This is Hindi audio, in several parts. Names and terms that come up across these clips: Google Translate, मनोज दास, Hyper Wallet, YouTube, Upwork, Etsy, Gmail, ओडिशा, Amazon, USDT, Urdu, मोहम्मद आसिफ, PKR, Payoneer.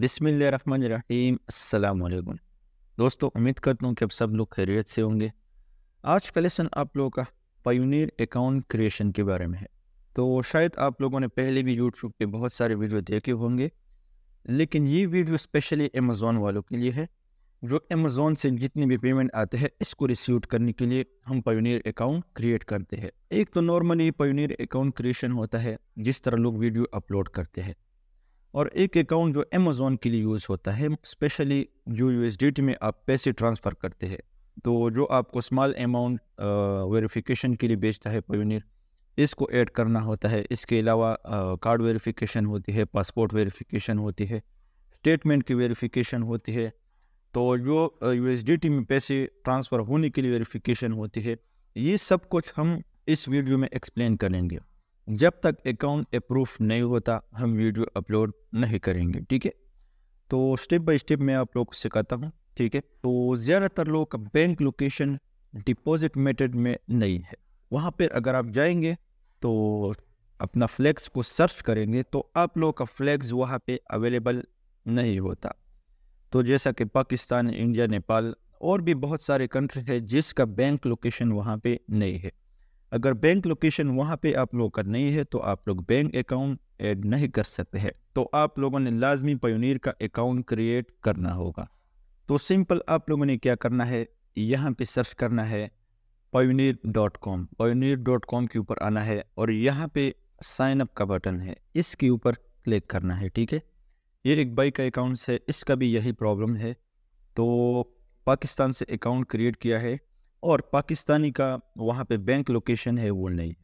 बिस्मिल्लाहिर्रहमानिर्रहीम, अस्सलाम वालेकुम दोस्तों, उम्मीद करता हूँ कि आप सब लोग खैरियत से होंगे। आज का लेसन आप लोगों का पायोनीर अकाउंट क्रिएशन के बारे में है। तो शायद आप लोगों ने पहले भी यूट्यूब पे बहुत सारे वीडियो देखे होंगे, लेकिन ये वीडियो स्पेशली अमेज़ोन वालों के लिए है जो अमेज़ोन से जितनी भी पेमेंट आते हैं इसको रिसीव करने के लिए हम पायोनीर अकाउंट क्रिएट करते हैं। एक तो नॉर्मली पायोनीर अकाउंट क्रिएशन होता है जिस तरह लोग वीडियो अपलोड करते हैं, और एक अकाउंट जो अमेज़ोन के लिए यूज़ होता है स्पेशली जो USDT में आप पैसे ट्रांसफ़र करते हैं। तो जो आपको स्मॉल अमाउंट वेरिफिकेशन के लिए बेचता है पायोनीर, इसको ऐड करना होता है। इसके अलावा कार्ड वेरिफिकेशन होती है, पासपोर्ट वेरिफिकेशन होती है, स्टेटमेंट की वेरिफिकेशन होती है। तो जो USDT में पैसे ट्रांसफ़र होने के लिए वेरिफिकेशन होती है, ये सब कुछ हम इस वीडियो में एक्सप्लेन करेंगे। जब तक अकाउंट अप्रूव नहीं होता हम वीडियो अपलोड नहीं करेंगे, ठीक है। तो स्टेप बाय स्टेप मैं आप लोग को सिखाता हूँ, ठीक है। तो ज़्यादातर लोग का बैंक लोकेशन डिपॉजिट मेथड में नहीं है, वहाँ पर अगर आप जाएंगे तो अपना फ्लैक्स को सर्च करेंगे तो आप लोग का फ्लैक्स वहाँ पे अवेलेबल नहीं होता। तो जैसा कि पाकिस्तान, इंडिया, नेपाल और भी बहुत सारे कंट्री है जिसका बैंक लोकेशन वहाँ पर नहीं है। अगर बैंक लोकेशन वहाँ पे आप लोग का नहीं है तो आप लोग बैंक अकाउंट ऐड नहीं कर सकते हैं। तो आप लोगों ने लाजमी पायोनीर का अकाउंट क्रिएट करना होगा। तो सिंपल आप लोगों ने क्या करना है, यहाँ पे सर्च करना है payoneer.com। payoneer.com के ऊपर आना है और यहाँ पे साइन अप का बटन है, इसके ऊपर क्लिक करना है, ठीक है। ये एक बाई का अकाउंट है, इसका भी यही प्रॉब्लम है। तो पाकिस्तान से अकाउंट क्रिएट किया है और पाकिस्तानी का वहाँ पे बैंक लोकेशन है वो नहीं।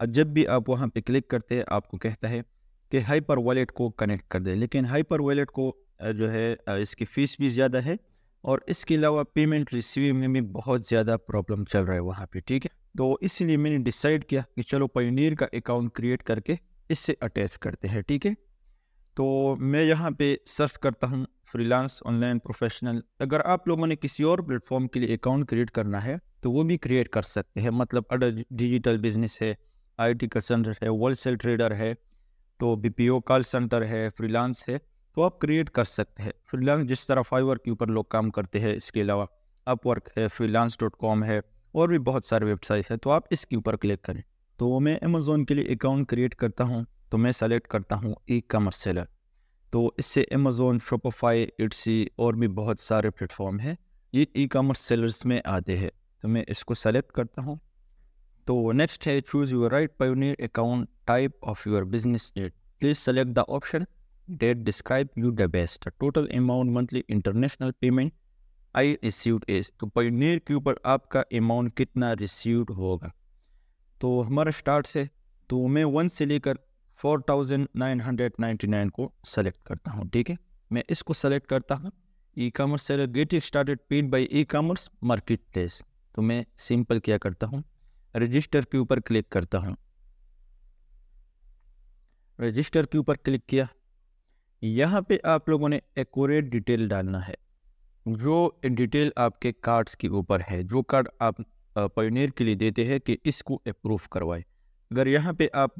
अब जब भी आप वहाँ पे क्लिक करते हैं आपको कहता है कि हाइपर वॉलेट को कनेक्ट कर दे, लेकिन हाइपर वॉलेट को जो है इसकी फ़ीस भी ज़्यादा है और इसके अलावा पेमेंट रिसीव में भी बहुत ज़्यादा प्रॉब्लम चल रहा है वहाँ पे, ठीक है। तो इसलिए मैंने डिसाइड किया कि चलो पायोनीर का अकाउंट क्रिएट करके इससे अटैच करते हैं, ठीक है। तो मैं यहाँ पे सर्च करता हूँ फ्रीलांस ऑनलाइन प्रोफेशनल। अगर आप लोगों ने किसी और प्लेटफॉर्म के लिए अकाउंट क्रिएट करना है तो वो भी क्रिएट कर सकते हैं, मतलब अदर डिजिटल बिजनेस है, आईटी कंसल्टेंट है, होलसेल ट्रेडर है, तो BPO कॉल सेंटर है, फ्रीलांस है, तो आप क्रिएट कर सकते हैं। फ्रीलांस जिस तरह फाइवर के ऊपर लोग काम करते हैं, इसके अलावा अपवर्क है, freelance.com है और भी बहुत सारे वेबसाइट है, तो आप इसके ऊपर क्लिक करें। तो मैं अमेज़ोन के लिए अकाउंट क्रिएट करता हूँ, तो मैं सेलेक्ट करता हूँ ई-कॉमर्स सेलर। तो इससे अमेज़ोन, शॉपिफाई, एट्सी और भी बहुत सारे प्लेटफॉर्म हैं, ये ई-कॉमर्स सेलर्स में आते हैं। तो मैं इसको सेलेक्ट करता हूँ। तो नेक्स्ट है choose your right Payoneer account type of your business need, please select the option that describe you the best, total amount monthly international payment I received is. तो पायोनीर के ऊपर आपका अमाउंट कितना रिसीव्ड होगा, तो हमारा स्टार्ट है। तो मैं 1 से लेकर 4999 को सेलेक्ट करता हूँ, ठीक है। मैं इसको सेलेक्ट करता हूँ। E commerce seller get started paid by e commerce market place. तो मैं सिंपल क्या करता हूँ, रजिस्टर के ऊपर क्लिक करता हूँ। रजिस्टर के ऊपर क्लिक किया, यहाँ पे आप लोगों ने एक्यूरेट डिटेल डालना है, जो डिटेल आपके कार्ड्स के ऊपर है, जो कार्ड आप पायोनीर के लिए देते हैं कि इसको अप्रूव करवाए। अगर यहाँ पे आप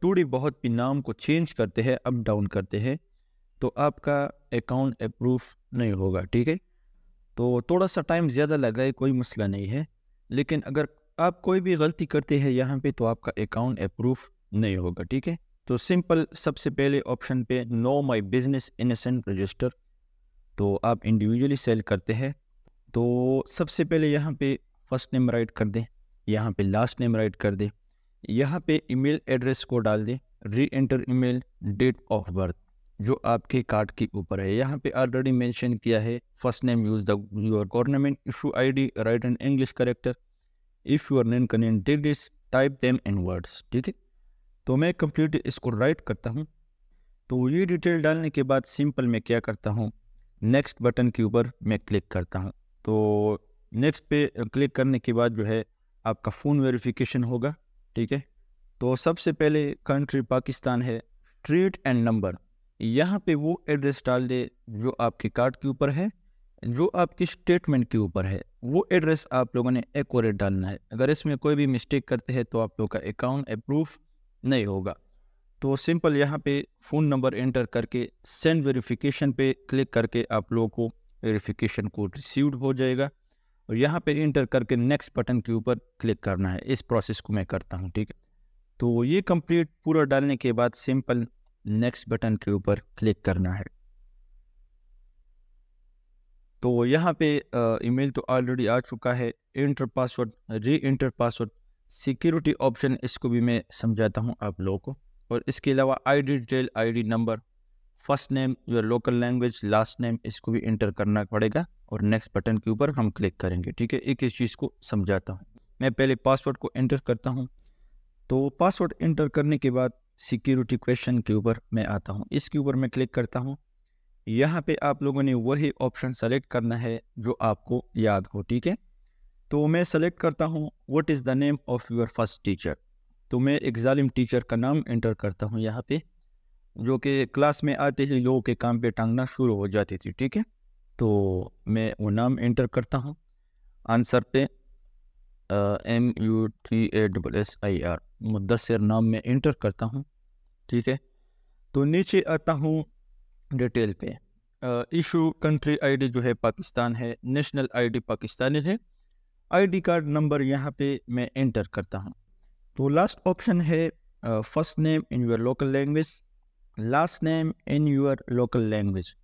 टूडी बहुत भी नाम को चेंज करते हैं, अप डाउन करते हैं, तो आपका अकाउंट अप्रूव नहीं होगा, ठीक है। तो थोड़ा सा टाइम ज़्यादा लगाए, कोई मसला नहीं है, लेकिन अगर आप कोई भी गलती करते हैं यहाँ पे तो आपका अकाउंट अप्रूव नहीं होगा, ठीक है। तो सिंपल सबसे पहले ऑप्शन पे no my business innocent register, तो आप इंडिविजुअली सेल करते हैं, तो सबसे पहले यहाँ पर फर्स्ट नेम राइट कर दें, यहाँ पर लास्ट नेम राइट कर दें, यहाँ पे ईमेल एड्रेस को डाल दें, re enter email, date of birth जो आपके कार्ड के ऊपर है, यहाँ पे ऑलरेडी मेंशन किया है। First name use the your government issue ID, right and English character, if your non convinced this type them in words, ठीक है। तो मैं कंप्लीट इसको राइट करता हूँ। तो ये डिटेल डालने के बाद सिंपल मैं क्या करता हूँ, नेक्स्ट बटन के ऊपर मैं क्लिक करता हूँ। तो नेक्स्ट पे क्लिक करने के बाद जो है आपका फ़ोन वेरिफिकेशन होगा, ठीक है। तो सबसे पहले कंट्री पाकिस्तान है, स्ट्रीट एंड नंबर, यहाँ पे वो एड्रेस डाल दे जो आपके कार्ड के ऊपर है, जो आपकी स्टेटमेंट के ऊपर है, वो एड्रेस आप लोगों ने एक्यूरेट डालना है। अगर इसमें कोई भी मिस्टेक करते हैं तो आप लोग का अकाउंट अप्रूव नहीं होगा। तो सिंपल यहाँ पे फ़ोन नंबर एंटर करके सेंड वेरिफिकेशन पे क्लिक करके आप लोगों को वेरिफिकेशन कोड रिसीव्ड हो जाएगा और यहाँ पे एंटर करके नेक्स्ट बटन के ऊपर क्लिक करना है। इस प्रोसेस को मैं करता हूँ, ठीक है। तो ये कंप्लीट पूरा डालने के बाद सिंपल नेक्स्ट बटन के ऊपर क्लिक करना है। तो यहाँ पे ईमेल तो ऑलरेडी आ चुका है। Enter password, re enter password, security option, इसको भी मैं समझाता हूँ आप लोगों को। और इसके अलावा ID detail, ID number, first name, your local language, last name, इसको भी एंटर करना पड़ेगा और नेक्स्ट बटन के ऊपर हम क्लिक करेंगे, ठीक है। एक इस चीज़ को समझाता हूँ, मैं पहले पासवर्ड को एंटर करता हूँ। तो पासवर्ड एंटर करने के बाद सिक्योरिटी क्वेश्चन के ऊपर मैं आता हूँ, इसके ऊपर मैं क्लिक करता हूँ। यहाँ पे आप लोगों ने वही ऑप्शन सेलेक्ट करना है जो आपको याद हो, ठीक है। तो मैं सेलेक्ट करता हूँ what is the name of your first teacher. तो मैं एक जालिम टीचर का नाम एंटर करता हूँ यहाँ पे, जो कि क्लास में आते ही लोगों के काम पे टांगना शुरू हो जाती थी, ठीक है। तो मैं वो नाम एंटर करता हूँ। आंसर पे MUTASSIR मुद्दसर नाम में एंटर करता हूँ, ठीक है। तो नीचे आता हूँ डिटेल पे। इशू कंट्री आईडी जो है पाकिस्तान है, नेशनल आईडी पाकिस्तानी है, आईडी कार्ड नंबर यहाँ पे मैं एंटर करता हूँ। तो लास्ट ऑप्शन है first name in your local language, last name in your local language.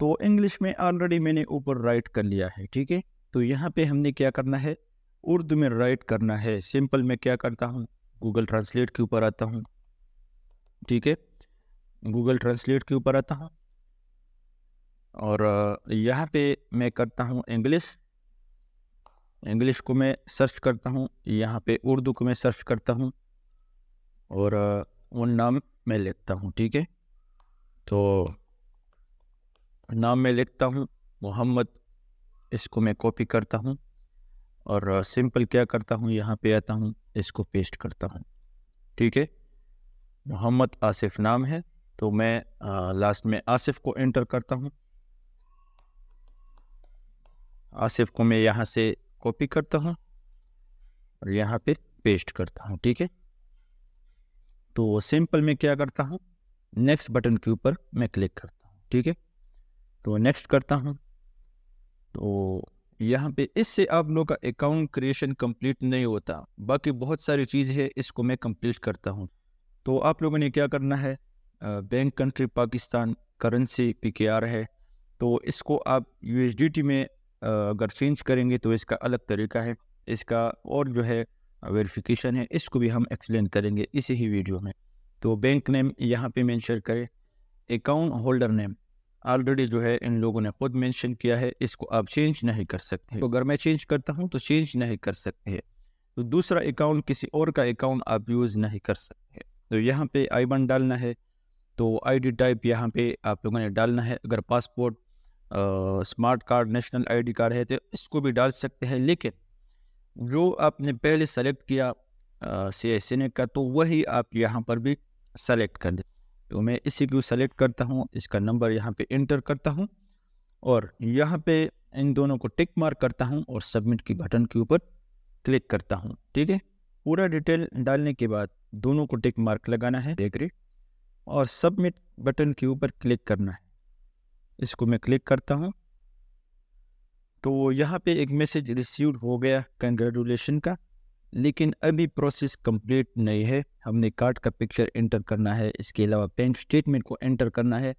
तो इंग्लिश में ऑलरेडी मैंने ऊपर राइट कर लिया है, ठीक है। तो यहाँ पे हमने क्या करना है, उर्दू में राइट करना है। सिंपल मैं क्या करता हूँ, गूगल ट्रांसलेट के ऊपर आता हूँ, ठीक है। गूगल ट्रांसलेट के ऊपर आता हूँ और यहाँ पे मैं करता हूँ इंग्लिश। इंग्लिश को मैं सर्च करता हूँ, यहाँ पे उर्दू को मैं सर्च करता हूँ और वो नाम मैं लिखता हूँ, ठीक है। तो नाम मैं लिखता हूँ मोहम्मद, इसको मैं कॉपी करता हूँ और सिंपल क्या करता हूँ, यहाँ पे आता हूँ, इसको पेस्ट करता हूँ, ठीक है। मोहम्मद आसिफ नाम है। तो मैं लास्ट में आसिफ को एंटर करता हूँ। आसिफ को मैं यहाँ से कॉपी करता हूँ और यहाँ पे पेस्ट करता हूँ, ठीक है। तो सिंपल मैं क्या करता हूँ, नेक्स्ट बटन के ऊपर मैं क्लिक करता हूँ, ठीक है। तो नेक्स्ट करता हूँ। तो यहाँ पे इससे आप लोगों का अकाउंट क्रिएशन कंप्लीट नहीं होता, बाकी बहुत सारी चीज़ है, इसको मैं कंप्लीट करता हूँ। तो आप लोगों ने क्या करना है, bank country Pakistan, currency PKR है, तो इसको आप USDT में अगर चेंज करेंगे तो इसका अलग तरीका है इसका, और जो है वेरिफिकेशन है, इसको भी हम एक्सप्लेन करेंगे इसी ही वीडियो में। तो बैंक नेम यहाँ पे मेंशन करें, अकाउंट होल्डर नेम ऑलरेडी जो है इन लोगों ने खुद मेंशन किया है, इसको आप चेंज नहीं कर सकते। तो अगर मैं चेंज करता हूँ तो चेंज नहीं कर सकते, तो दूसरा अकाउंट किसी और का अकाउंट आप यूज़ नहीं कर सकते। तो यहाँ पे आईबन डालना है, तो आईडी टाइप यहाँ पे आप लोगों ने डालना है। अगर passport, smart card, national ID card है तो इसको भी डाल सकते हैं, लेकिन जो आपने पहले सेलेक्ट किया CICN का, तो वही आप यहाँ पर भी सेलेक्ट कर दें। तो मैं इसी को सेलेक्ट करता हूँ, इसका नंबर यहाँ पे एंटर करता हूँ और यहाँ पे इन दोनों को टिक मार्क करता हूँ और सबमिट की बटन के ऊपर क्लिक करता हूँ, ठीक है। पूरा डिटेल डालने के बाद दोनों को टिक मार्क लगाना है, एग्री, और सबमिट बटन के ऊपर क्लिक करना है। इसको मैं क्लिक करता हूँ। तो यहाँ पे एक मैसेज रिसीव हो गया कंग्रेचुलेशन का, लेकिन अभी प्रोसेस कंप्लीट नहीं है। हमने कार्ड का पिक्चर एंटर करना है, इसके अलावा बैंक स्टेटमेंट को एंटर करना है,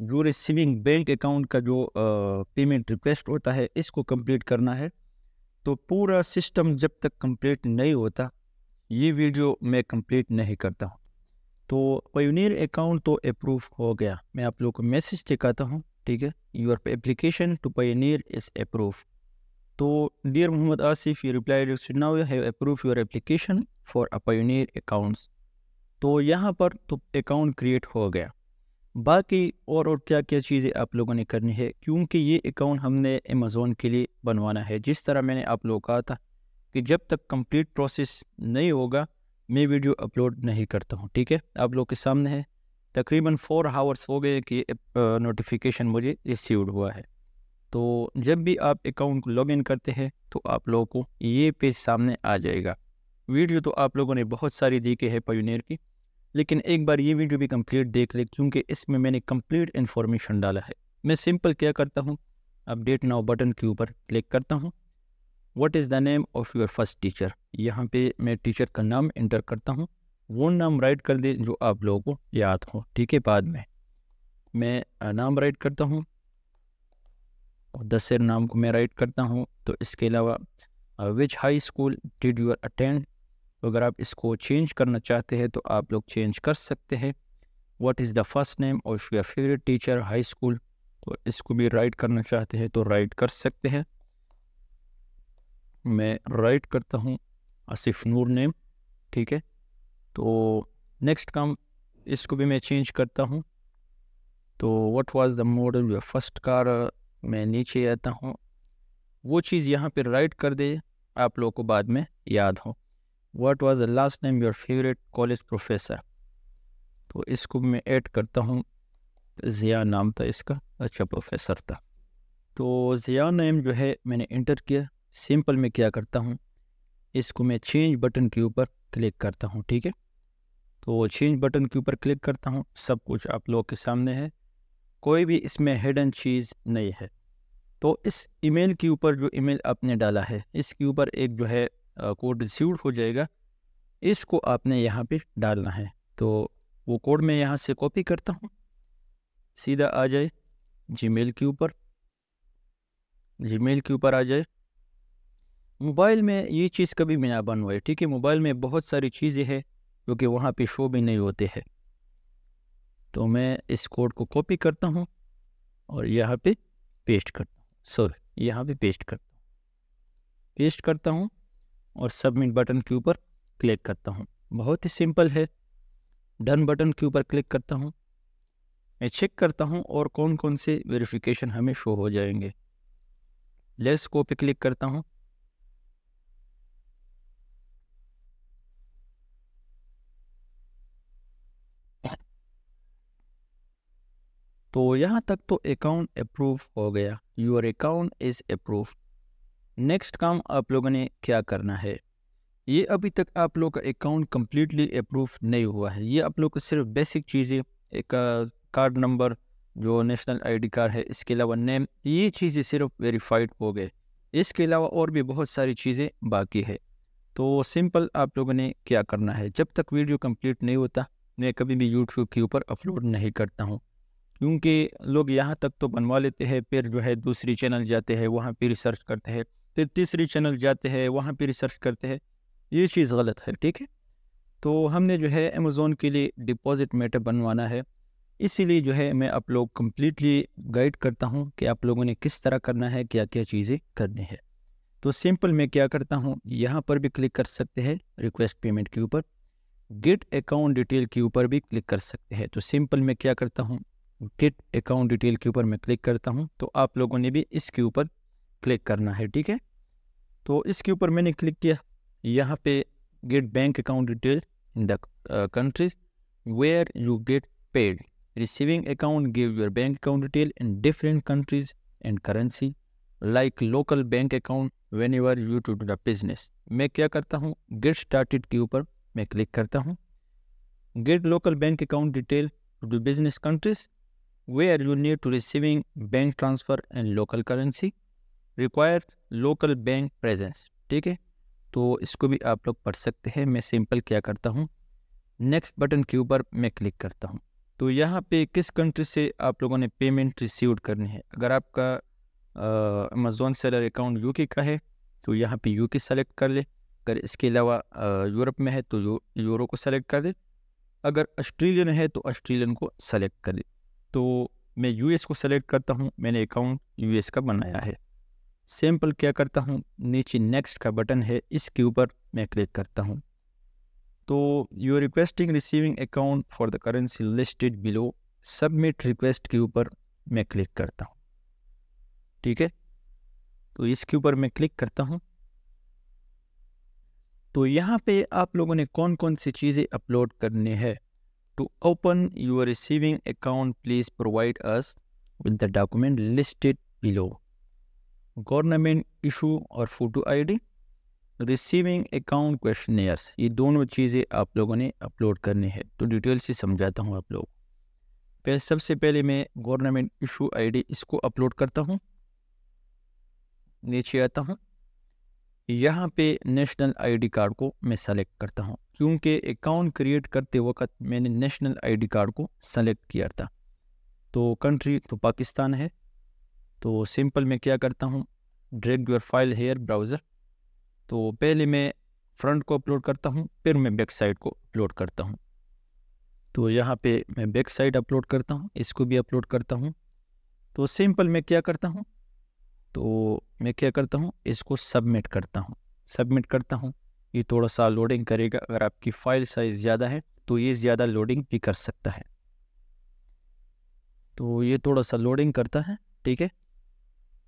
जो रिसीविंग बैंक अकाउंट का जो पेमेंट रिक्वेस्ट होता है इसको कंप्लीट करना है। तो पूरा सिस्टम जब तक कंप्लीट नहीं होता, ये वीडियो मैं कंप्लीट नहीं करता हूँ। तो पायोनियर अकाउंट तो अप्रूव हो गया, मैं आप लोगों को मैसेज दिखाता हूँ, ठीक है। Your application to Payoneer is approve. तो dear मोहम्मद आसिफ, you replied now you have approve your application for a Payoneer accounts. तो यहाँ पर तो अकाउंट क्रिएट हो गया। बाकी और क्या क्या चीज़ें आप लोगों ने करनी है, क्योंकि ये अकाउंट हमने अमेज़ोन के लिए बनवाना है। जिस तरह मैंने आप लोगों को कहा था कि जब तक कंप्लीट प्रोसेस नहीं होगा मैं वीडियो अपलोड नहीं करता हूँ, ठीक है। आप लोग के सामने है, तकरीबन 4 आवर्स हो गए कि नोटिफिकेशन मुझे रिसीव्ड हुआ है। तो जब भी आप अकाउंट को लॉगिन करते हैं तो आप लोगों को ये पेज सामने आ जाएगा। वीडियो तो आप लोगों ने बहुत सारी दी के है पायोनियर की, लेकिन एक बार ये वीडियो भी कंप्लीट देख ले क्योंकि इसमें मैंने कंप्लीट इन्फॉर्मेशन डाला है। मैं सिंपल क्या करता हूँ, अपडेट नाउ बटन के ऊपर क्लिक करता हूँ। What is the name of your first teacher, यहाँ पे मैं टीचर का नाम इंटर करता हूँ। वो नाम राइट कर दे जो आप लोगों को याद हो, ठीक है। बाद में मैं नाम राइट करता हूँ और 10 नाम को मैं राइट करता हूँ। तो इसके अलावा which high school did your attend, तो अगर आप इसको चेंज करना चाहते हैं तो आप लोग चेंज कर सकते हैं। What is the first name of your favourite teacher high school, तो इसको भी राइट करना चाहते हैं तो राइट कर सकते हैं। मैं राइट करता हूँ आसिफ नूर नेम, ठीक है। तो नेक्स्ट काम इसको भी मैं चेंज करता हूँ। तो what was the model your first car, मैं नीचे आता हूँ। वो चीज़ यहाँ पे राइट कर दे आप लोगों को बाद में याद हो। What was the last name your favourite college professor, तो इसको मैं ऐड करता हूँ। ज़िया नाम था इसका, अच्छा प्रोफेसर था। तो ज़िया नेम जो है मैंने इंटर किया। सिंपल में क्या करता हूँ, इसको मैं चेंज बटन के ऊपर क्लिक करता हूँ, ठीक है। तो चेंज बटन के ऊपर क्लिक करता हूँ, सब कुछ आप लोगों के सामने है, कोई भी इसमें हिडन चीज़ नहीं है। तो इस ईमेल के ऊपर जो ईमेल आपने डाला है इसके ऊपर एक जो है कोड रिसीव्ड हो जाएगा, इसको आपने यहाँ पे डालना है। तो वो कोड मैं यहाँ से कॉपी करता हूँ, सीधा आ जाए जीमेल के ऊपर। जीमेल के ऊपर आ जाए। मोबाइल में ये चीज़ कभी भी ना बन हुई, ठीक है। मोबाइल में बहुत सारी चीज़ें हैं जो कि वहाँ पे शो भी नहीं होते हैं। तो मैं इस कोड को कॉपी करता हूँ और यहाँ पे पेस्ट करता हूँ, सॉरी यहाँ पे पेस्ट करता हूँ और सबमिट बटन के ऊपर क्लिक करता हूँ। बहुत ही सिंपल है। डन बटन के ऊपर क्लिक करता हूँ। मैं चेक करता हूँ और कौन कौन से वेरिफिकेशन हमें शो हो जाएंगे। लेट्स को पे क्लिक करता हूँ। तो यहाँ तक तो अकाउंट अप्रूव हो गया, your account is approve. Next काम आप लोगों ने क्या करना है, ये अभी तक आप लोग का अकाउंट कम्प्लीटली अप्रूव नहीं हुआ है। ये आप लोग को सिर्फ बेसिक चीज़ें, एक कार्ड नंबर जो नेशनल आईडी कार्ड है, इसके अलावा नेम, ये चीज़ें सिर्फ वेरीफाइड हो गए। इसके अलावा और भी बहुत सारी चीज़ें बाकी है। तो सिंपल आप लोगों ने क्या करना है, जब तक वीडियो कम्प्लीट नहीं होता मैं कभी भी यूट्यूब के ऊपर अपलोड नहीं करता हूँ, क्योंकि लोग यहाँ तक तो बनवा लेते हैं, फिर जो है दूसरी चैनल जाते हैं वहाँ पे रिसर्च करते हैं, फिर तीसरी चैनल जाते हैं वहाँ पे रिसर्च करते हैं। ये चीज़ गलत है, ठीक है। तो हमने जो है अमेज़ोन के लिए डिपॉजिट मेटर बनवाना है, इसीलिए जो है मैं आप लोग कम्प्लीटली गाइड करता हूँ कि आप लोगों ने किस तरह करना है, क्या क्या चीज़ें करनी है। तो सिंपल मैं क्या करता हूँ, यहाँ पर भी क्लिक कर सकते हैं रिक्वेस्ट पेमेंट के ऊपर, गेट अकाउंट डिटेल के ऊपर भी क्लिक कर सकते हैं। तो सिंपल मैं क्या करता हूँ, गेट अकाउंट डिटेल के ऊपर मैं क्लिक करता हूं। तो आप लोगों ने भी इसके ऊपर क्लिक करना है, ठीक है। तो इसके ऊपर मैंने क्लिक किया, यहाँ पे get bank account detail in the countries where you get paid, receiving account give your bank account detail in different countries and currency like local bank account whenever you to do the business. मैं क्या करता हूँ, गेट स्टार्टेड के ऊपर मैं क्लिक करता हूँ। Get local bank account detail to do business countries where you need to receiving bank transfer and local currency require local bank presence, ठीक है। तो इसको भी आप लोग पढ़ सकते हैं। मैं सिंपल क्या करता हूँ, नेक्स्ट बटन के ऊपर मैं क्लिक करता हूँ। तो यहाँ पे किस कंट्री से आप लोगों ने पेमेंट रिसीव करनी है, अगर आपका अमेज़ोन सेलर अकाउंट यूके का है तो यहाँ पे यूके सेलेक्ट कर ले। अगर इसके अलावा यूरोप में है तो यूरो को सेलेक्ट कर ले। अगर ऑस्ट्रेलियन है तो ऑस्ट्रेलियन को सेलेक्ट कर ले। तो मैं यूएस को सेलेक्ट करता हूँ, मैंने अकाउंट यूएस का बनाया है। सिंपल क्या करता हूँ, नीचे नेक्स्ट का बटन है, इसके ऊपर मैं क्लिक करता हूँ। तो you are requesting receiving account for the currency listed below, submit request के ऊपर मैं क्लिक करता हूँ, ठीक है। तो इसके ऊपर मैं क्लिक करता हूँ। तो यहाँ पे आप लोगों ने कौन कौन सी चीज़ें अपलोड करनी है। To open your receiving account, please provide us with the document listed below. Government issue or photo ID, receiving account questionnaires, ये दोनों चीज़ें आप लोगों ने अपलोड करनी है। तो डिटेल से समझाता हूँ आप लोग। सबसे पहले मैं गवर्नमेंट इशू आईडी इसको अपलोड करता हूँ, नीचे आता हूँ, यहाँ पे नेशनल आईडी कार्ड को मैं सेलेक्ट करता हूँ, क्योंकि अकाउंट क्रिएट करते वक्त मैंने नेशनल आईडी कार्ड को सेलेक्ट किया था। तो कंट्री तो पाकिस्तान है। तो सिंपल मैं क्या करता हूँ, drag your file here browser. तो पहले मैं फ्रंट को अपलोड करता हूँ, फिर मैं बैक साइड को अपलोड करता हूँ। तो यहाँ पे मैं बैक साइड अपलोड करता हूँ, इसको भी अपलोड करता हूँ। तो सिंपल मैं क्या करता हूँ, इसको सबमिट करता हूँ, ये थोड़ा सा लोडिंग करेगा। अगर आपकी फ़ाइल साइज़ ज़्यादा है तो ये ज़्यादा लोडिंग भी कर सकता है, तो ये थोड़ा सा लोडिंग करता है, ठीक है।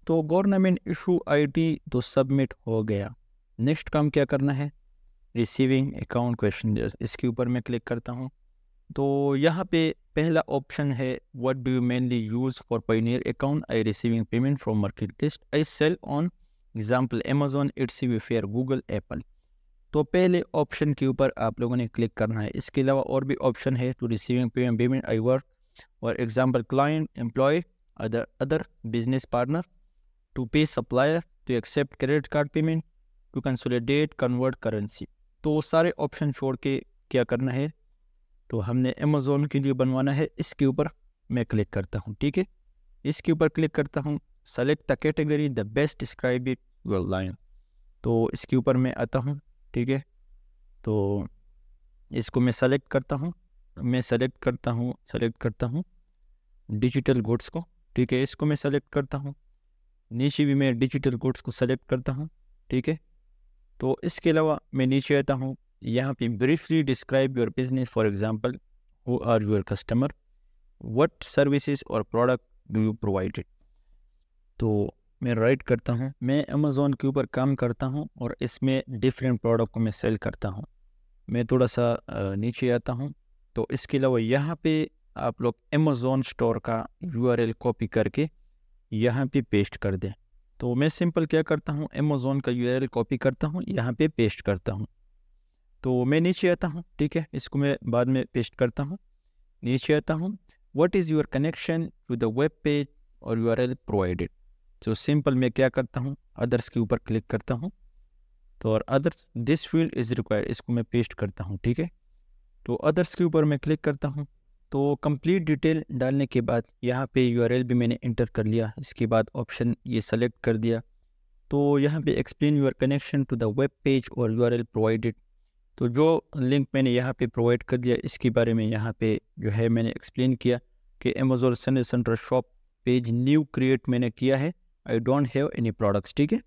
तो गवर्नमेंट इशू आईडी तो सबमिट हो गया। नेक्स्ट काम क्या करना है, रिसीविंग अकाउंट क्वेश्चन, इसके ऊपर मैं क्लिक करता हूँ। तो यहाँ पे पहला ऑप्शन है, what do you mainly use for Payoneer account, I receiving payment from market list, I sell on example Amazon, Etsy, Wayfair, Google, Apple. तो पहले ऑप्शन के ऊपर आप लोगों ने क्लिक करना है। इसके अलावा और भी ऑप्शन है, to receiving payment I work और example client, employ, other business partner, to pay supplier, to accept credit card payment, to consolidate, convert currency. तो सारे ऑप्शन छोड़ के क्या करना है, तो हमने अमेज़ोन के लिए बनवाना है, इसके ऊपर मैं क्लिक करता हूँ, ठीक है। इसके ऊपर क्लिक करता हूँ, select the category the best describe it your line. तो इसके ऊपर मैं आता हूँ, ठीक है। तो इसको मैं सेलेक्ट करता हूँ, डिजिटल गुड्स को, ठीक है। इसको मैं सेलेक्ट करता हूँ, नीचे भी मैं डिजिटल गुड्स को सेलेक्ट करता हूँ, ठीक है। तो इसके अलावा मैं नीचे आता हूँ, यहाँ पे briefly describe your business, for example who are your customer, what services और प्रोडक्ट डू यू प्रोवाइडेड। तो मैं राइट करता हूँ, मैं अमेज़ोन के ऊपर काम करता हूँ और इसमें डिफरेंट प्रोडक्ट को मैं सेल करता हूँ। मैं थोड़ा सा नीचे आता हूँ। तो इसके अलावा यहाँ पे आप लोग अमेज़ोन स्टोर का URL कॉपी करके यहाँ पे पेस्ट कर दें। तो मैं सिंपल क्या करता हूँ, अमेज़ोन का URL कॉपी करता हूँ, यहाँ पे पेस्ट करता हूँ। तो मैं नीचे आता हूँ, ठीक है, इसको मैं बाद में पेस्ट करता हूँ। नीचे आता हूँ, what is your connection to the web page or URL provided. तो सिंपल मैं क्या करता हूँ, अदर्स के ऊपर क्लिक करता हूँ। तो और others this field is required, इसको मैं पेस्ट करता हूँ, ठीक है। तो अदर्स के ऊपर मैं क्लिक करता हूँ। तो कंप्लीट डिटेल डालने के बाद यहाँ पे URL भी मैंने इंटर कर लिया। इसके बाद ऑप्शन ये सेलेक्ट कर दिया। तो यहाँ पे explain your connection to the web page or URL provided. तो जो लिंक मैंने यहाँ पे प्रोवाइड कर दिया, इसके बारे में यहाँ पे जो है मैंने एक्सप्लेन किया कि Amazon Sunday centre shop page new create मैंने किया है, I don't have any products, ठीक है।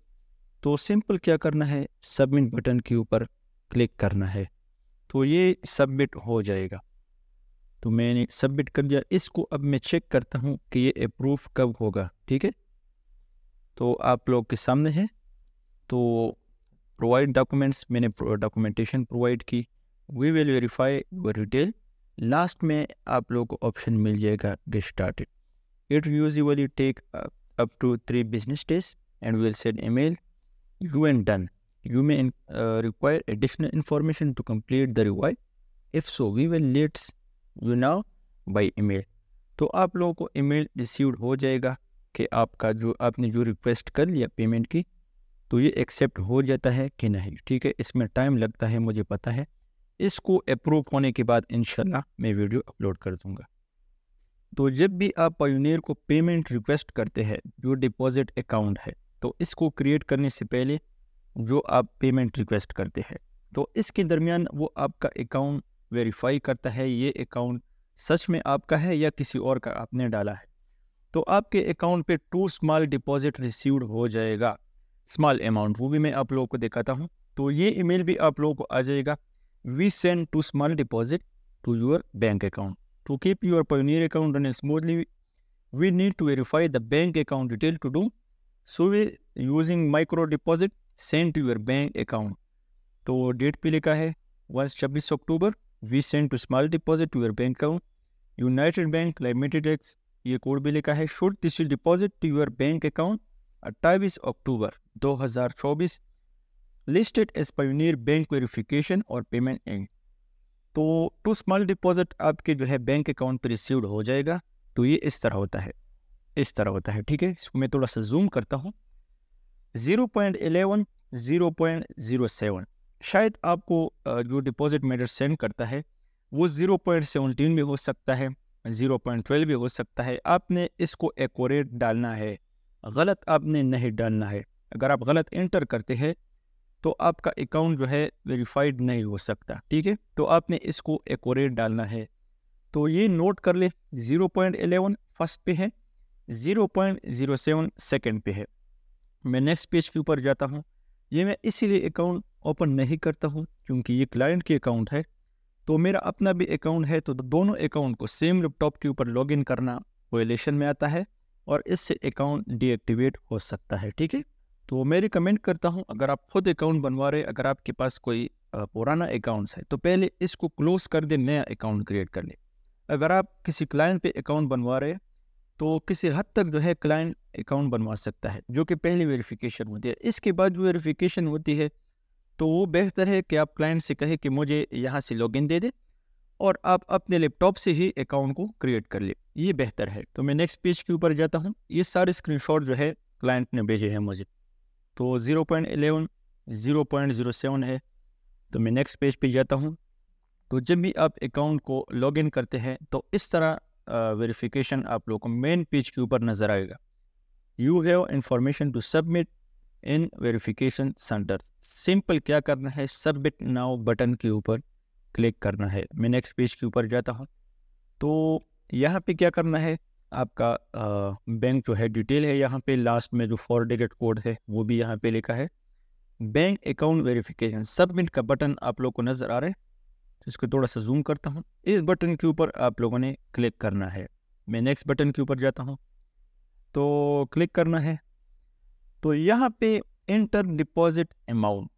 तो सिंपल क्या करना है, सबमिट बटन के ऊपर क्लिक करना है। तो ये सबमिट हो जाएगा। तो मैंने सबमिट कर दिया इसको। अब मैं चेक करता हूँ कि ये अप्रूव कब होगा, ठीक है। तो आप लोग के सामने है। तो प्रोवाइड डॉक्यूमेंट्स, मैंने डॉक्यूमेंटेशन प्रोवाइड की, we will verify your detail. Last में आप लोग को ऑप्शन मिल जाएगा get started. It usually take up to 3 business days and will send email you and done. You may require additional information to complete the revise, if so we will let's you now by email. तो आप लोगों को ईमेल रिसीव हो जाएगा कि आपका जो आपने जो रिक्वेस्ट कर लिया पेमेंट की, तो ये एक्सेप्ट हो जाता है कि नहीं, ठीक है। इसमें टाइम लगता है, मुझे पता है। इसको अप्रूव होने के बाद इंशाल्लाह मैं वीडियो अपलोड कर दूंगा। तो जब भी आप पायोनियर को पेमेंट रिक्वेस्ट करते हैं, जो डिपॉजिट अकाउंट है, तो इसको क्रिएट करने से पहले जो आप पेमेंट रिक्वेस्ट करते हैं, तो इसके दरमियान वो आपका अकाउंट वेरीफाई करता है, ये अकाउंट सच में आपका है या किसी और का आपने डाला है। तो आपके अकाउंट पे 2 स्मॉल डिपॉजिट रिसीव्ड हो जाएगा, स्मॉल अमाउंट, वो भी मैं आप लोगों को दिखाता हूँ। तो ये ईमेल भी आप लोगों को आ जाएगा, we send 2 small deposit to your bank account to keep your Payoneer account running smoothly. We need to verify the bank account detail to do so, we using micro deposit send to your bank account. तो डेट पे लिखा है 26 October, we send 2 small deposit to your bank account United bank limited X, ये कोड भी लिखा है। Should this deposit to your bank account 28 October 2024 listed as Payoneer bank verification और पेमेंट एंड। तो टू स्मॉल डिपॉजिट आपके जो है बैंक अकाउंट पर रिसीव्ड हो जाएगा। तो ये इस तरह होता है, इस तरह होता है, ठीक है। इसको मैं थोड़ा सा जूम करता हूँ। 0.11, 0.07 शायद आपको जो डिपॉजिट मैटर सेंड करता है वो 0.17 भी हो सकता है, 0.12 भी हो सकता है। आपने इसको एक्यूरेट डालना है, गलत आपने नहीं डालना है। अगर आप गलत एंटर करते हैं तो आपका अकाउंट जो है वेरीफाइड नहीं हो सकता, ठीक है। तो आपने इसको एक्यूरेट डालना है। तो ये नोट कर ले, 0.11 फर्स्ट पे है, 0.07 सेकेंड पे है। मैं नेक्स्ट पेज के ऊपर जाता हूँ। ये मैं इसीलिए अकाउंट ओपन नहीं करता हूँ क्योंकि ये क्लाइंट के अकाउंट है, तो मेरा अपना भी अकाउंट है। तो दोनों अकाउंट को सेम लैपटॉप के ऊपर लॉगिन करना वायलेशन में आता है और इससे अकाउंट डीएक्टिवेट हो सकता है, ठीक है। तो मैं रिकमेंड करता हूँ अगर आप खुद अकाउंट बनवा रहे, अगर आपके पास कोई पुराना अकाउंट्स है तो पहले इसको क्लोज कर दे, नया अकाउंट क्रिएट कर ले। अगर आप किसी क्लाइंट पे अकाउंट बनवा रहे तो किसी हद तक जो है क्लाइंट अकाउंट बनवा सकता है, जो कि पहली वेरिफिकेशन होती है। इसके बाद जो वेरिफिकेशन होती है तो वो बेहतर है कि आप क्लाइंट से कहें कि मुझे यहाँ से लॉगिन दे दे और आप अपने लैपटॉप से ही अकाउंट को क्रिएट कर ले, ये बेहतर है। तो मैं नेक्स्ट पेज के ऊपर जाता हूँ। ये सारे स्क्रीनशॉट जो है क्लाइंट ने भेजे हैं मुझे। तो 0.11, 0.07 है। तो मैं नेक्स्ट पेज पे जाता हूँ। तो जब भी आप अकाउंट को लॉगिन करते हैं तो इस तरह वेरिफिकेशन आप लोगों को मेन पेज के ऊपर नज़र आएगा। You have information to submit in verification centre. Simple क्या करना है, सबमिट नाउ बटन के ऊपर क्लिक करना है। मैं नेक्स्ट पेज के ऊपर जाता हूँ। तो यहाँ पे क्या करना है, आपका बैंक जो है डिटेल है, यहाँ पे लास्ट में जो 4 डिजिट कोड है वो भी यहाँ पे लिखा है। बैंक अकाउंट वेरिफिकेशन सबमिट का बटन आप लोग को नज़र आ रहा है, इसको थोड़ा सा जूम करता हूँ। इस बटन के ऊपर आप लोगों ने क्लिक करना है। मैं नेक्स्ट बटन के ऊपर जाता हूँ तो क्लिक करना है। तो यहाँ पे इंटर डिपॉजिट अमाउंट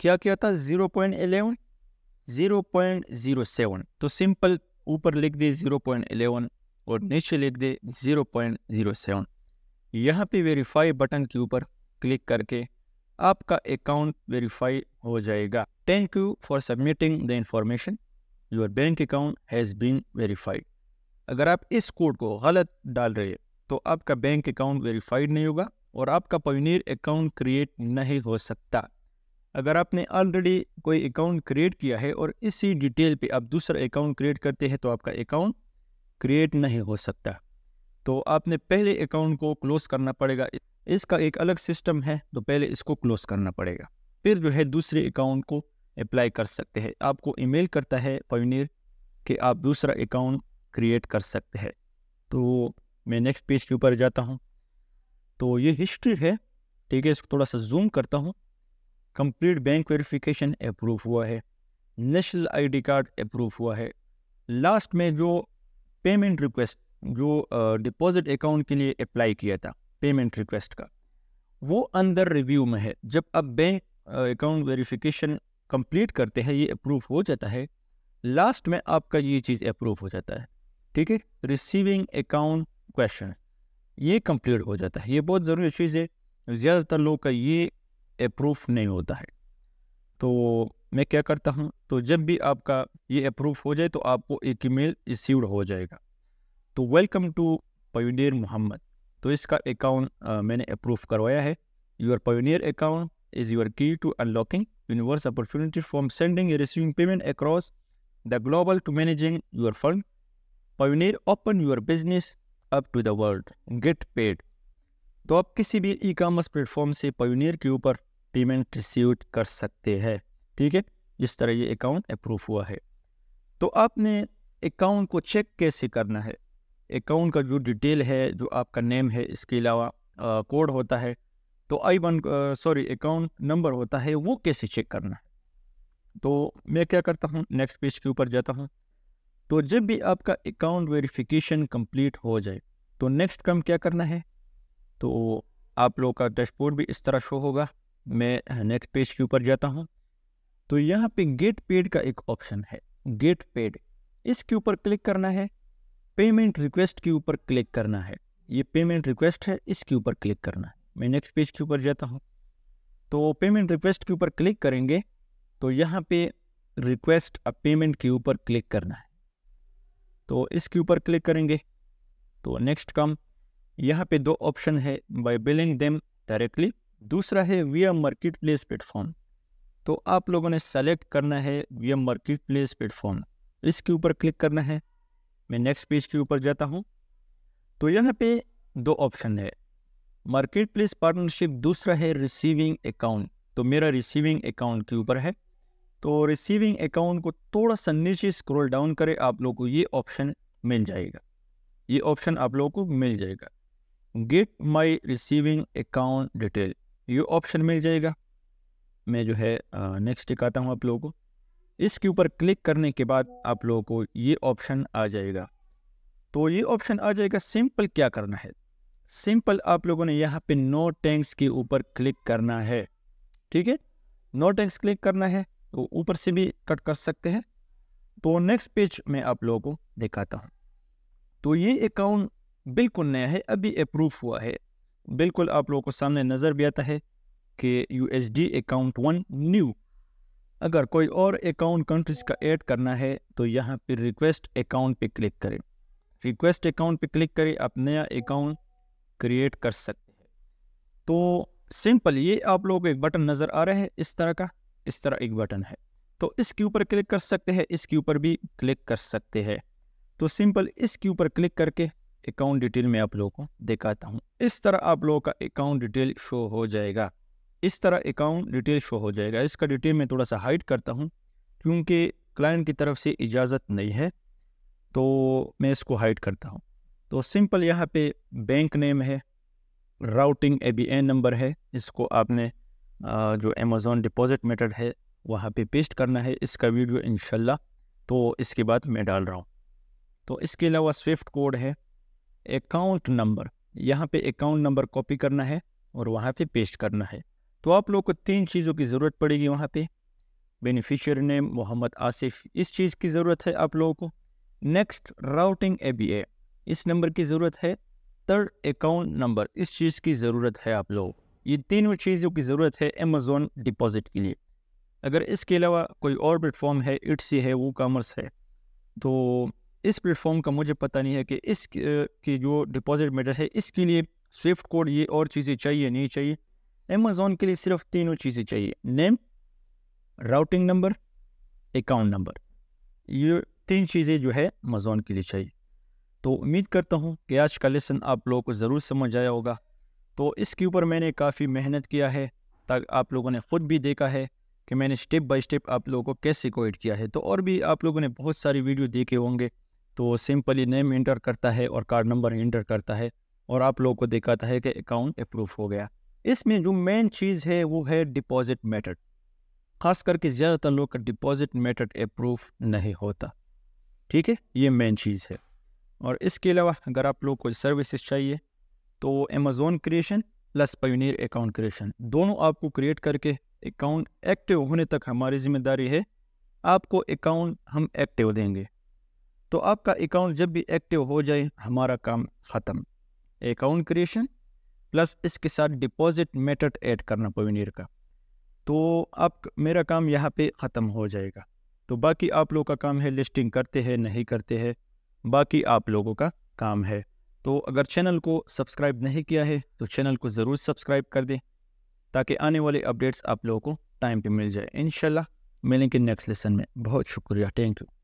क्या क्या था, 0.11, 0.07। तो सिंपल ऊपर लिख दे 0.11 और नीचे लिख दे 0.07। यहाँ पे वेरीफाई बटन के ऊपर क्लिक करके आपका अकाउंट वेरीफाई हो जाएगा। Thank you for submitting the information, your bank account has been verified. अगर आप इस कोड को गलत डाल रहे हैं तो आपका बैंक अकाउंट वेरीफाइड नहीं होगा और आपका Payoneer अकाउंट क्रिएट नहीं हो सकता। अगर आपने ऑलरेडी कोई अकाउंट क्रिएट किया है और इसी डिटेल पे आप दूसरा अकाउंट क्रिएट करते हैं तो आपका अकाउंट क्रिएट नहीं हो सकता। तो आपने पहले अकाउंट को क्लोज़ करना पड़ेगा, इसका एक अलग सिस्टम है। तो पहले इसको क्लोज़ करना पड़ेगा, फिर जो है दूसरे अकाउंट को अप्लाई कर सकते हैं। आपको ईमेल करता है Payoneer कि आप दूसरा अकाउंट क्रिएट कर सकते हैं। तो मैं नेक्स्ट पेज के ऊपर जाता हूँ। तो ये हिस्ट्री है, ठीक है। इसको थोड़ा सा जूम करता हूँ। कंप्लीट बैंक वेरिफिकेशन अप्रूव हुआ है, नेशनल आईडी कार्ड अप्रूव हुआ है। लास्ट में जो पेमेंट रिक्वेस्ट जो डिपॉजिट अकाउंट के लिए अप्लाई किया था, पेमेंट रिक्वेस्ट का, वो अंदर रिव्यू में है। जब आप बैंक अकाउंट वेरिफिकेशन कंप्लीट करते हैं, ये अप्रूव हो जाता है, लास्ट में आपका ये चीज़ अप्रूव हो जाता है, ठीक है। रिसीविंग अकाउंट क्वेश्चन ये कंप्लीट हो जाता है। ये बहुत ज़रूरी चीज़ है, ज़्यादातर लोगों का ये अप्रूव नहीं होता है। तो मैं क्या करता हूँ, तो जब भी आपका ये अप्रूव हो जाए तो आपको एक ईमेल रिसीव्ड हो जाएगा। तो वेलकम टू Payoneer मोहम्मद। तो इसका अकाउंट मैंने अप्रूव करवाया है। Your Payoneer account is your key to unlocking universe opportunity from sending and receiving payment across the global to managing your fund. Payoneer open your business up to the world, get paid. तो आप किसी भी ई कामर्स प्लेटफॉर्म से Payoneer के ऊपर पेमेंट रिसीव कर सकते हैं, ठीक है। जिस तरह ये अकाउंट अप्रूव हुआ है, तो आपने अकाउंट को चेक कैसे करना है। अकाउंट का जो डिटेल है, जो आपका नेम है, इसके अलावा कोड होता है, तो अकाउंट नंबर होता है, वो कैसे चेक करना है। तो मैं क्या करता हूँ, नेक्स्ट पेज के ऊपर जाता हूँ। तो जब भी आपका अकाउंट वेरिफिकेशन कंप्लीट हो जाए तो नेक्स्ट काम क्या करना है। तो आप लोगों का डैशबोर्ड भी इस तरह शो होगा। मैं नेक्स्ट पेज के ऊपर जाता हूं। तो यहां पे गेट पेड का एक ऑप्शन है, गेट पेड, इसके ऊपर क्लिक करना है। पेमेंट रिक्वेस्ट के ऊपर क्लिक करना है, ये पेमेंट रिक्वेस्ट है, इसके ऊपर क्लिक करना है। मैं नेक्स्ट पेज के ऊपर जाता हूँ। तो पेमेंट रिक्वेस्ट के ऊपर क्लिक करेंगे तो यहाँ पे रिक्वेस्ट अ पेमेंट के ऊपर क्लिक करना है, तो इसके ऊपर क्लिक करेंगे तो नेक्स्ट कम। यहाँ पे दो ऑप्शन है, बाय बिलिंग देम डायरेक्टली, दूसरा है वीआ मार्केट प्लेस प्लेटफॉर्म। तो आप लोगों ने सेलेक्ट करना है वीआ मार्केट प्लेस प्लेटफॉर्म, इसके ऊपर क्लिक करना है। मैं नेक्स्ट पेज के ऊपर जाता हूँ तो यहाँ पे दो ऑप्शन है, मार्केट प्लेस पार्टनरशिप, दूसरा है रिसीविंग अकाउंट। तो मेरा रिसीविंग अकाउंट के ऊपर है, तो रिसीविंग अकाउंट को थोड़ा सा नीचे स्क्रॉल डाउन करें, आप लोगों को ये ऑप्शन मिल जाएगा, ये ऑप्शन आप लोगों को मिल जाएगा, get my receiving account detail, ये ऑप्शन मिल जाएगा। मैं जो है नेक्स्ट दिखाता हूँ आप लोगों को, इसके ऊपर क्लिक करने के बाद आप लोगों को ये ऑप्शन आ जाएगा। तो ये ऑप्शन आ जाएगा, सिंपल क्या करना है, सिंपल आप लोगों ने यहाँ पे नो टैक्स के ऊपर क्लिक करना है, ठीक है, नो टैक्स क्लिक करना है। तो ऊपर से भी कट कर सकते हैं। तो नेक्स्ट पेज में आप लोगों को दिखाता हूँ। तो ये अकाउंट बिल्कुल नया है, अभी अप्रूव हुआ है, बिल्कुल आप लोगों को सामने नज़र भी आता है कि USD अकाउंट 1 न्यू। अगर कोई और अकाउंट कंट्रीज का ऐड करना है तो यहाँ पे रिक्वेस्ट अकाउंट पे क्लिक करें, रिक्वेस्ट अकाउंट पे क्लिक करें, आप नया अकाउंट क्रिएट कर सकते हैं। तो सिंपल ये आप लोगों को एक बटन नज़र आ रहा है, इस तरह का, इस तरह एक बटन है, तो इसके ऊपर क्लिक कर सकते हैं, इसके ऊपर भी क्लिक कर सकते हैं। तो सिंपल इसके ऊपर क्लिक करके अकाउंट डिटेल में आप लोगों को दिखाता हूँ। इस तरह आप लोगों का अकाउंट डिटेल शो हो जाएगा, इस तरह अकाउंट डिटेल शो हो जाएगा। इसका डिटेल मैं थोड़ा सा हाइड करता हूँ क्योंकि क्लाइंट की तरफ से इजाज़त नहीं है, तो मैं इसको हाइड करता हूँ। तो सिंपल यहाँ पे बैंक नेम है, राउटिंग ABN नंबर है, इसको आपने जो Amazon डिपॉजिट मेथड है वहाँ पे पेस्ट करना है, इसका वीडियो इंशाल्लाह तो इसके बाद मैं डाल रहा हूँ। तो इसके अलावा स्विफ्ट कोड है, अकाउंट नंबर, यहाँ पे अकाउंट नंबर कॉपी करना है और वहाँ पे पेस्ट करना है। तो आप लोग को तीन चीज़ों की ज़रूरत पड़ेगी वहाँ पे, बेनिफिशियरी नेम मोहम्मद आसिफ, इस चीज़ की ज़रूरत है आप लोगों को। नेक्स्ट राउटिंग ABA, इस नंबर की ज़रूरत है। थर्ड अकाउंट नंबर, इस चीज़ की ज़रूरत है आप लोगों को। ये तीनों चीज़ों की ज़रूरत है Amazon डिपॉजिट के लिए। अगर इसके अलावा कोई और प्लेटफॉर्म है, Etsy है, वो कॉमर्स है, तो इस प्लेटफॉर्म का मुझे पता नहीं है कि इस की जो डिपॉजिट मेथड है इसके लिए स्विफ्ट कोड ये और चीज़ें चाहिए नहीं चाहिए। Amazon के लिए सिर्फ तीनों चीज़ें चाहिए, name, routing number, account number, ये तीन चीज़ें जो है Amazon के लिए चाहिए। तो उम्मीद करता हूँ कि आज का लेसन आप लोगों को ज़रूर समझ आया होगा। तो इसके ऊपर मैंने काफ़ी मेहनत किया है, ताकि आप लोगों ने ख़ुद भी देखा है कि मैंने स्टेप बाय स्टेप आप लोगों को कैसे कोड किया है। तो और भी आप लोगों ने बहुत सारी वीडियो देखे होंगे। तो सिंपली नेम इंटर करता है और कार्ड नंबर इंटर करता है और आप लोगों को दिखाता है कि अकाउंट अप्रूव हो गया। इसमें जो मेन चीज़ है वो है डिपॉज़िट मेथड, ख़ास करके ज़्यादातर लोग का डिपॉज़िट मेथड अप्रूव नहीं होता, ठीक है, ये मेन चीज़ है। और इसके अलावा अगर आप लोग को सर्विसेज चाहिए तो Amazon creation plus Payoneer account creation, दोनों आपको क्रिएट करके अकाउंट एक्टिव होने तक हमारी जिम्मेदारी है, आपको अकाउंट हम एक्टिव देंगे। तो आपका अकाउंट जब भी एक्टिव हो जाए हमारा काम ख़त्म। अकाउंट क्रिएशन प्लस इसके साथ डिपॉजिट मेथड ऐड करना पायोनियर का, तो आप मेरा काम यहाँ पे ख़त्म हो जाएगा। तो बाकी आप लोगों का काम है लिस्टिंग करते हैं नहीं करते हैं, बाकी आप लोगों का काम है। तो अगर चैनल को सब्सक्राइब नहीं किया है तो चैनल को ज़रूर सब्सक्राइब कर दें ताकि आने वाले अपडेट्स आप लोगों को टाइम पे मिल जाए। इंशाल्लाह मिलेंगे नेक्स्ट लेसन में। बहुत शुक्रिया, थैंक यू।